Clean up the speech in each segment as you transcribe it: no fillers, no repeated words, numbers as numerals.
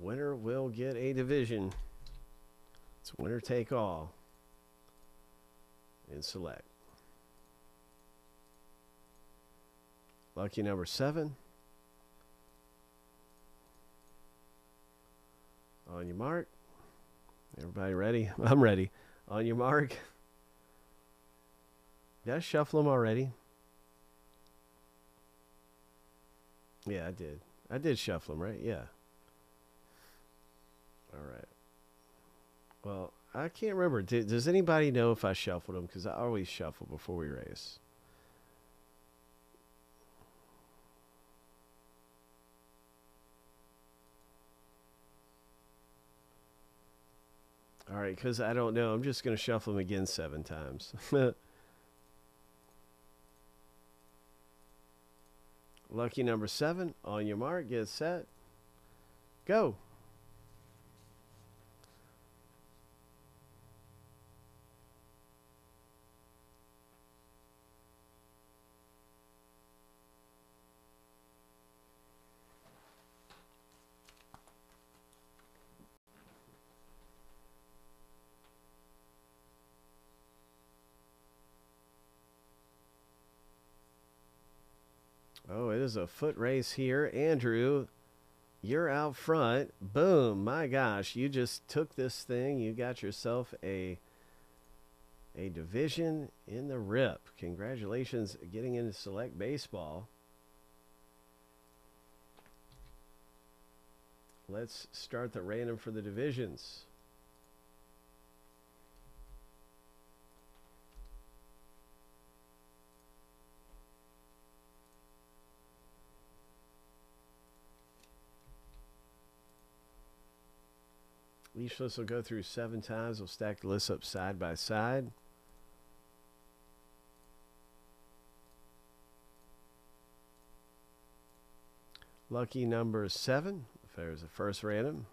Winner will get a division. It's winner take all in Select. Lucky number 7. On your mark. Everybody ready? I'm ready. On your mark. Did I shuffle them already? Yeah, I did. I did shuffle them, right? Yeah. All right. Well, I can't remember. Does anybody know if I shuffled them? Because I always shuffle before we race. All right, because I don't know. I'm just going to shuffle them again 7 times. Lucky number 7. On your mark, get set, go. Oh, it is a foot race here. Andrew, you're out front. Boom. My gosh, you just took this thing. You got yourself a division in the rip. Congratulations getting into Select Baseball. Let's start the random for the divisions. Each list will go through 7 times. We'll stack the lists up side by side. Lucky number 7. If there's a first random.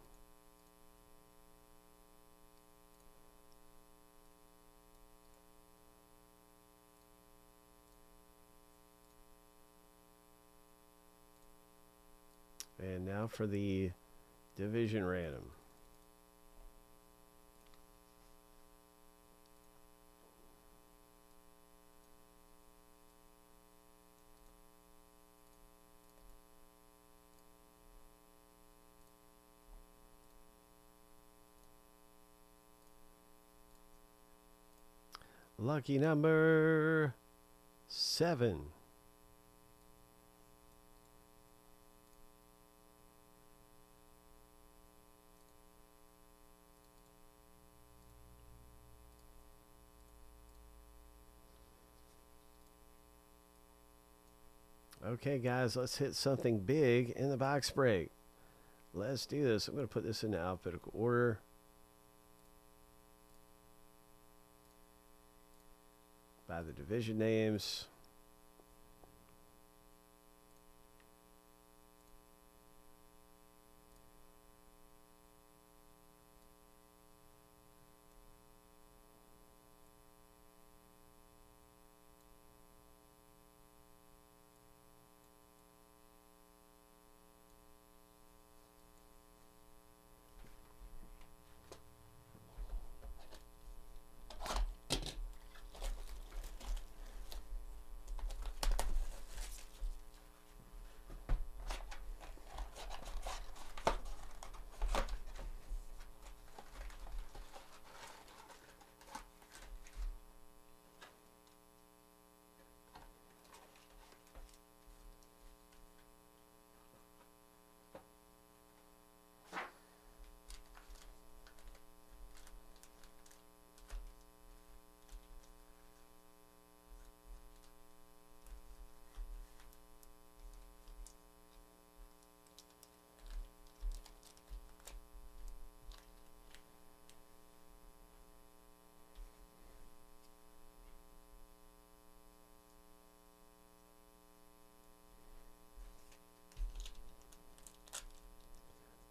And now for the division random. Lucky number 7. Okay, guys, let's hit something big in the box break. Let's do this. I'm going to put this in alphabetical order. By the division names.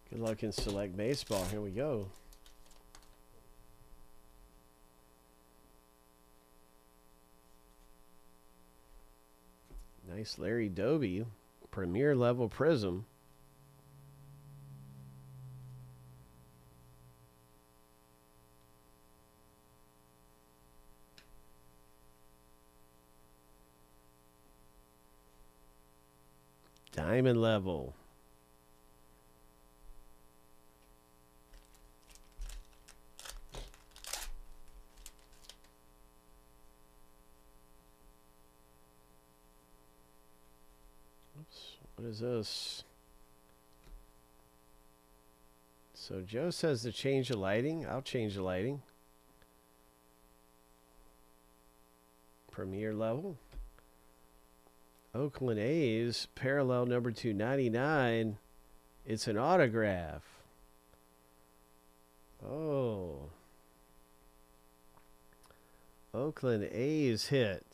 Good luck in Select Baseball. Here we go. Nice Larry Doby, premier level prism. Diamond level. Oops, what is this? So Joe says to change the lighting. I'll change the lighting. Premier level. Oakland A's, parallel number 299. It's an autograph. Oh. Oakland A's hit.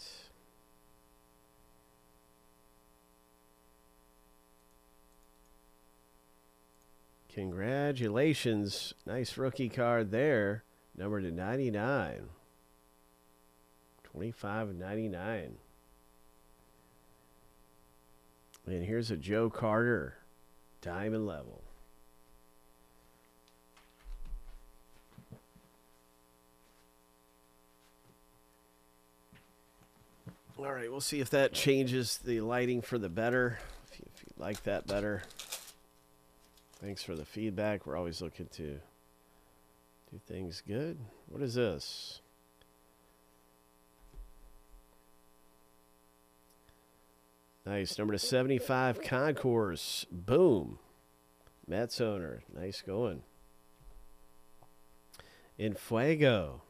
Congratulations. Nice rookie card there. Number 299. 25.99. And here's a Joe Carter, diamond level. All right, we'll see if that changes the lighting for the better. If you like that better. Thanks for the feedback. We're always looking to do things good. What is this? Nice. Number 275, Concourse. Boom. Mets owner. Nice going. In Fuego.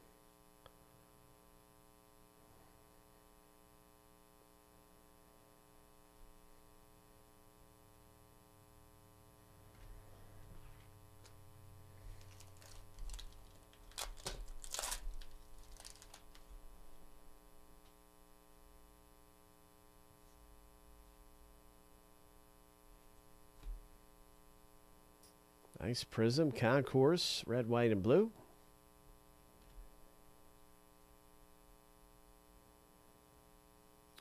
Nice prism, concourse, red, white, and blue.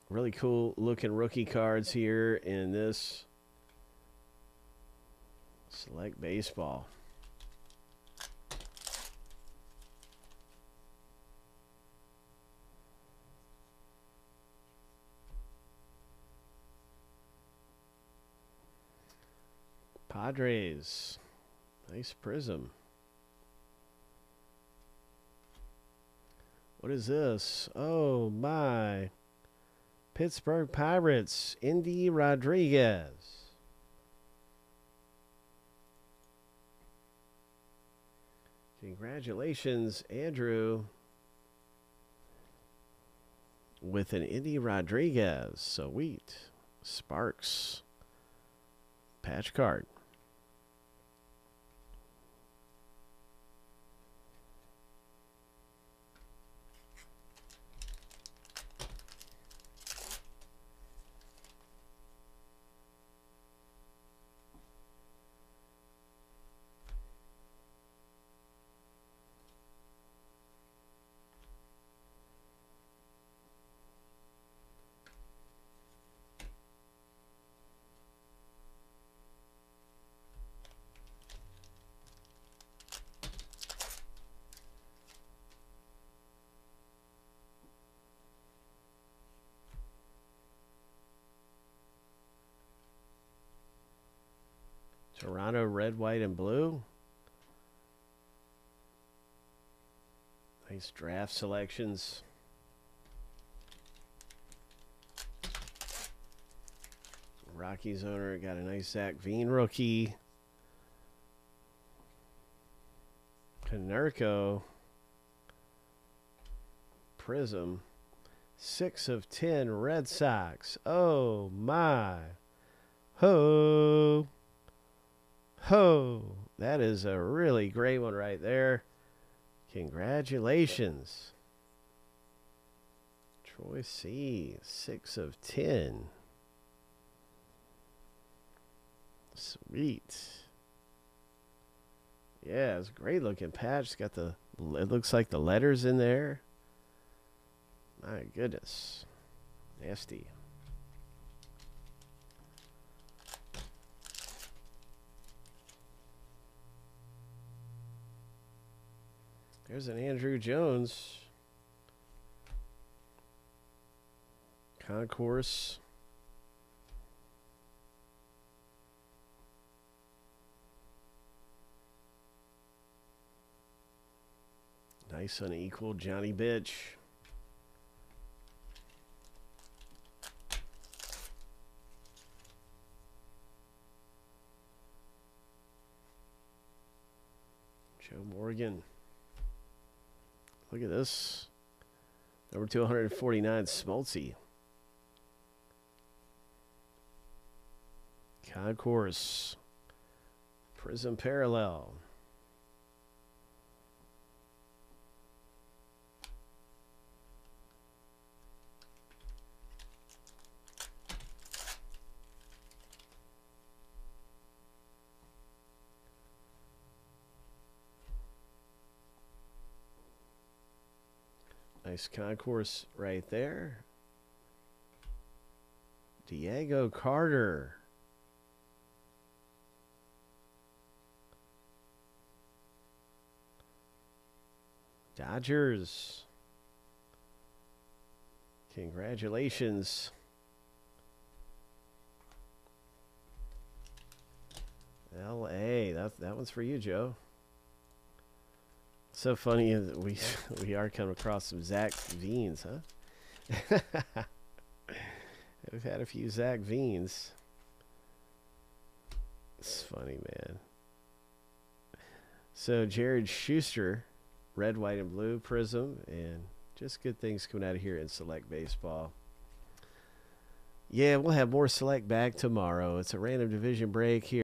Really cool looking rookie cards here in this Select Baseball. Padres. Nice prism. What is this? Oh my. Pittsburgh Pirates, Indy Rodriguez. Congratulations, Andrew, with an Indy Rodriguez. Sweet. Sparks. Patch card. Toronto red, white, and blue. Nice draft selections. Rockies owner got a nice Zach Veen rookie. Canerco prism. 6 of 10 Red Sox. Oh my. Ho. Ho! That is a really great one right there. Congratulations. Troy C. 6 of 10. Sweet. Yeah, it's a great looking patch. It's got the, it looks like the letters in there. My goodness. Nasty. There's an Andrew Jones. Concourse. Nice unequal Johnny Bitch. Joe Morgan. Look at this. Number 249, Smoltzy. Concourse. Prism Parallel. Nice concourse right there. Diego Carter. Dodgers. Congratulations. LA. That one's for you, Joe. So funny that we are coming across some Zach Veens, huh? We've had a few Zach Veens. It's funny, man. So Jared Schuster, red, white, and blue prism, and just good things coming out of here in Select Baseball. Yeah, we'll have more Select back tomorrow. It's a random division break here.